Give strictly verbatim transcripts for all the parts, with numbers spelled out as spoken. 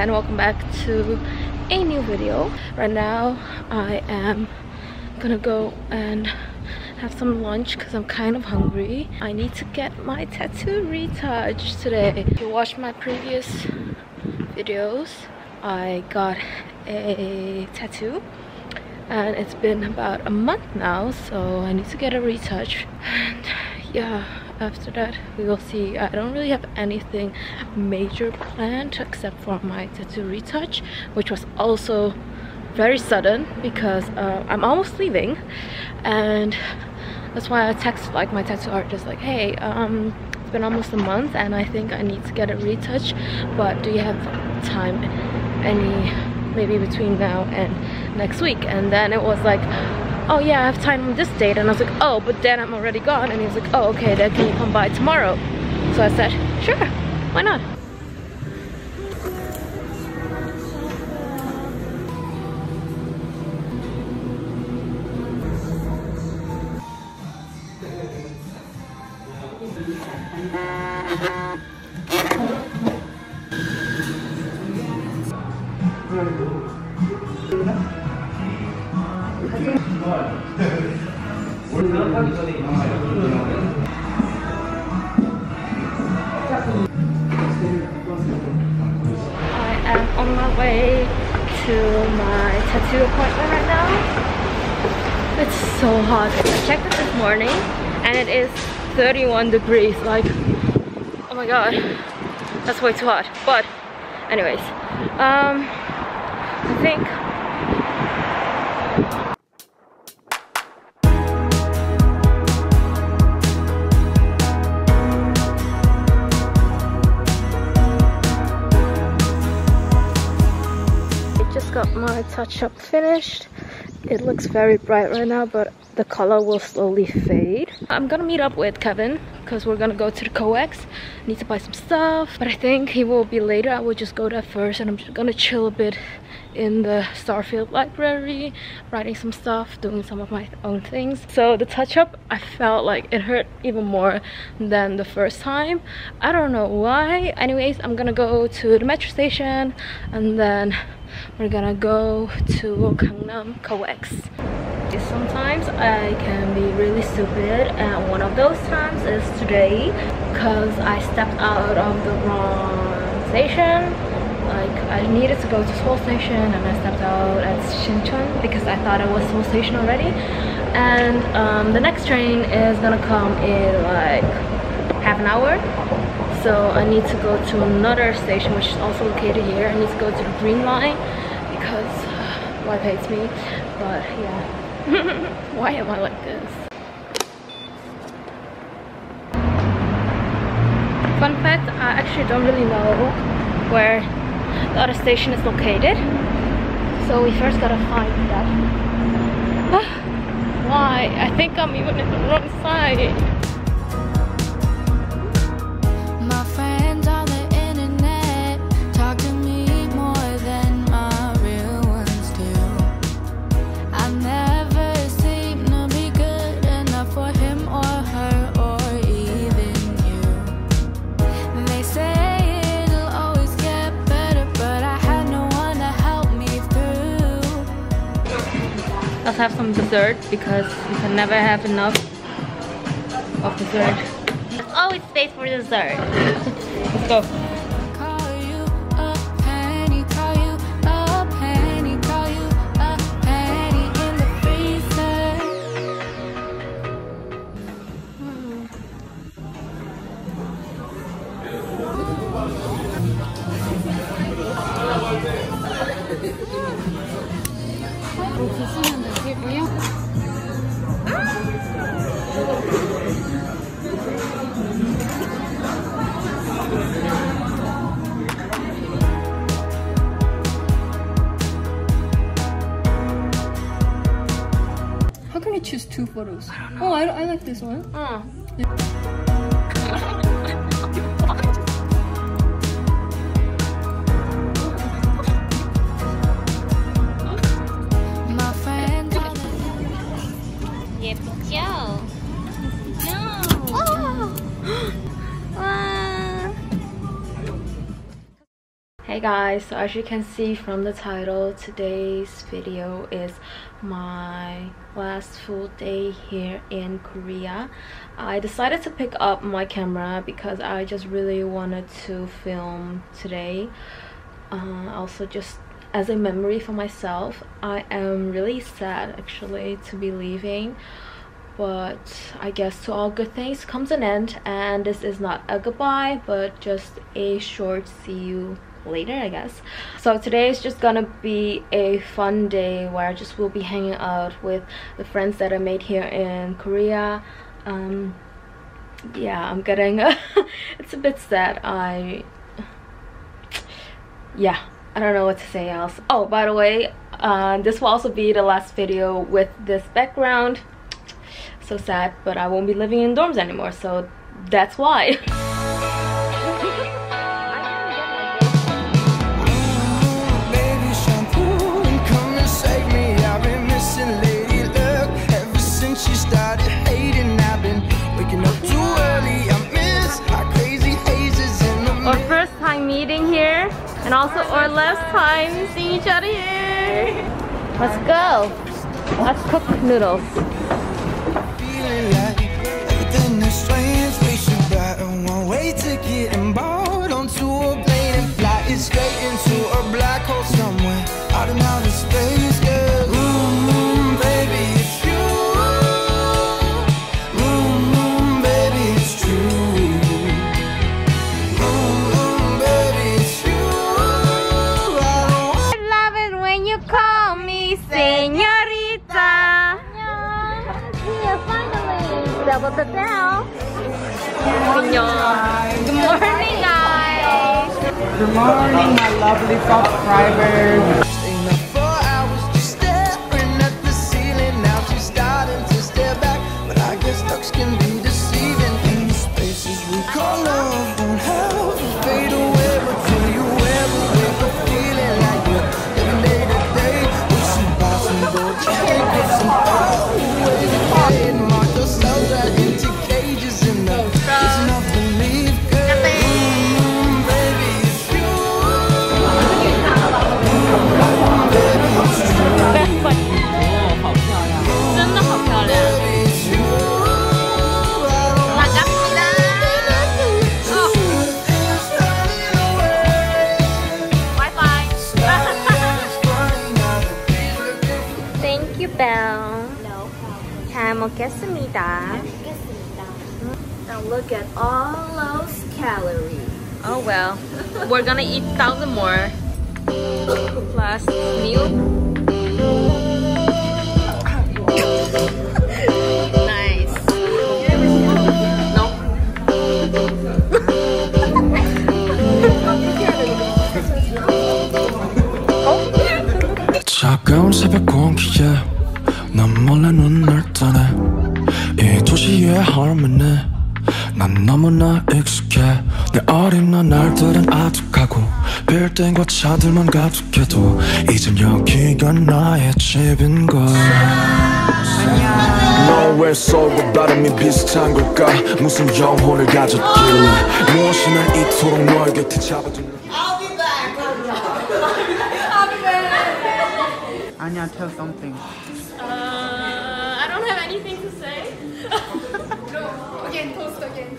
and welcome back to a new video. Right now I am gonna go and have some lunch because I'm kind of hungry. I need to get my tattoo retouched today. If you watched my previous videos, I got a tattoo and it's been about a month now, so I need to get a retouch. And yeah, after that we will see. I don't really have anything major planned except for my tattoo retouch, which was also very sudden because uh, I'm almost leaving, and that's why I texted like my tattoo artist like, hey, um it's been almost a month and I think I need to get a retouch, but do you have time any maybe between now and next week? And then it was like, oh yeah, I have time on this date. And I was like, oh, but then I'm already gone. And he was like, oh, okay, then can you come by tomorrow? So I said, sure, why not? To my tattoo appointment right now. It's so hot. I checked it this morning and it is thirty-one degrees. Like, oh my god, that's way too hot. But anyways, um I think got my touch-up finished. It looks very bright right now, but the color will slowly fade. I'm gonna meet up with Kevin because we're gonna go to the C O E X. Need to buy some stuff, but I think he will be later. I will just go there first and I'm just gonna chill a bit in the Starfield library, writing some stuff, doing some of my own things. So the touch-up, I felt like it hurt even more than the first time. I don't know why. Anyways, I'm gonna go to the metro station and then we're gonna go to Gangnam C O E X. Sometimes I can be really stupid, and one of those times is today because I stepped out of the wrong station. Like, I needed to go to Seoul Station and I stepped out at Shinchon because I thought it was Seoul Station already. And um, the next train is gonna come in like half an hour. So I need to go to another station which is also located here. I need to go to the Green Line because uh, wife hates me. But yeah, why am I like this? Fun fact, I actually don't really know where the other station is located. So we first gotta find that. Why? I think I'm even in the wrong side. Have some dessert because you can never have enough of dessert. There's always space for dessert. Let's go. How can you choose two photos? I don't know. Oh, I, I like this one. Uh. Yeah. Hi guys, so as you can see from the title, today's video is my last full day here in Korea. I decided to pick up my camera because I just really wanted to film today. Uh, also just as a memory for myself. I am really sad actually to be leaving, but I guess to all good things comes an end, and this is not a goodbye but just a short see you later, I guess. So today is just gonna be a fun day where I just will be hanging out with the friends that I made here in Korea. Um yeah, I'm getting it's a bit sad. I yeah I don't know what to say else. Oh, by the way, uh, this will also be the last video with this background. So sad, but I won't be living in dorms anymore, so that's why. Our first time meeting here, and also our last time seeing each other here. Let's go. Let's cook noodles. Double the bell. Good morning, guys. Good morning, my lovely subscribers. Staying up for hours, just staring at the ceiling. Now she's starting to stare back, but I guess looks can be deceiving. In the spaces we call love, won't help fade away until you ever wake up feeling like you're living day to day. It's impossible to take it some far away. Now look at all those calories. Oh well, we're gonna eat a thousand more plus meal. Nice. No. 차가운 새벽 공기에 난 몰래 눈을 떠내 이 도시의 harmony 난 너무나 익숙해 내 어린난 날들은 아득하고 빌딩과 차들만 가득해도 이젠 여기가 나의 집인걸 너왜 서울과 발음이 비슷한 걸까 무슨 영혼을 가졌길래 무엇이 날 이토록 너의 곁에 잡아두는 I'll be back! I'll be back! 아니야, tell something. Anything to say? No. Again, post again.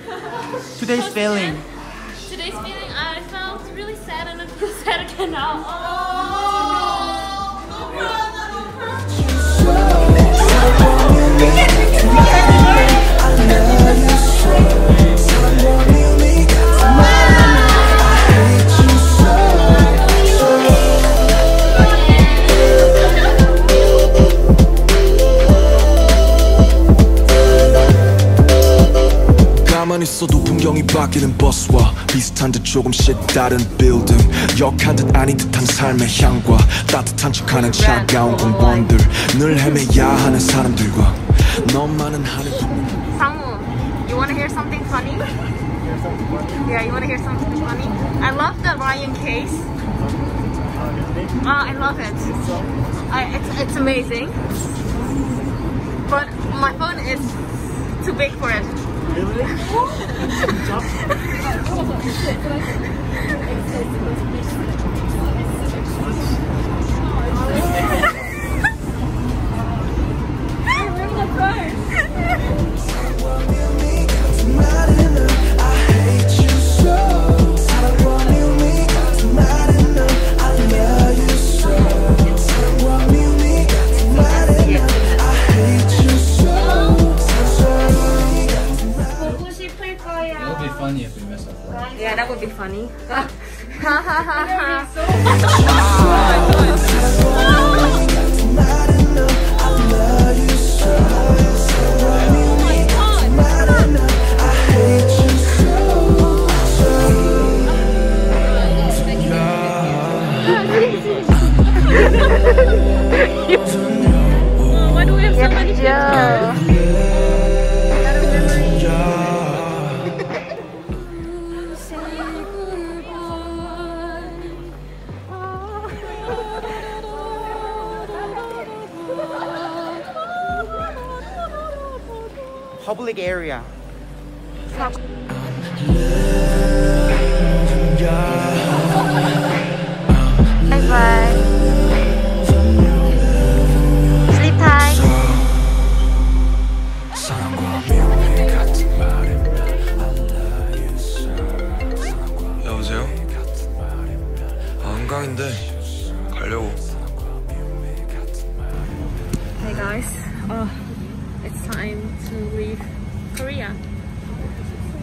Today's post feeling. Again. Today's feeling, I felt really sad and I feel sad again now. Oh, no, no, no. 있어도 풍경이 바뀌는 버스와 비슷한 듯 조금씩 다른 빌딩 역한 듯 아닌 듯한 삶의 향과 따뜻한 척하는 차가운 공원들 늘 헤매야 하는 사람들과 너만은 하늘 상우, you wanna hear something funny? Yeah, you wanna hear something funny? I love the Ryan case. Oh, I love it. I, it's, it's amazing. But my phone is too big for it. Really? That would be funny. Ha ha ha ha. Why do we have so many pictures? Public area. Stop. Bye bye. Sleep tight. 여보세요? 안 가는데 가려고. Hey guys. Oh. It's time to leave Korea.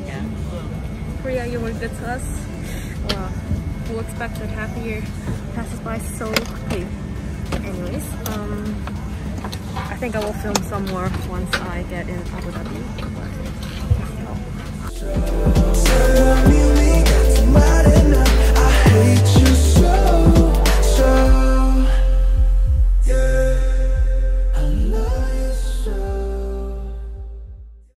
Yeah. Korea, you were good to us. Well, who expected half a year passes by so quickly. Anyways, um, I think I will film some more once I get in Abu Dhabi.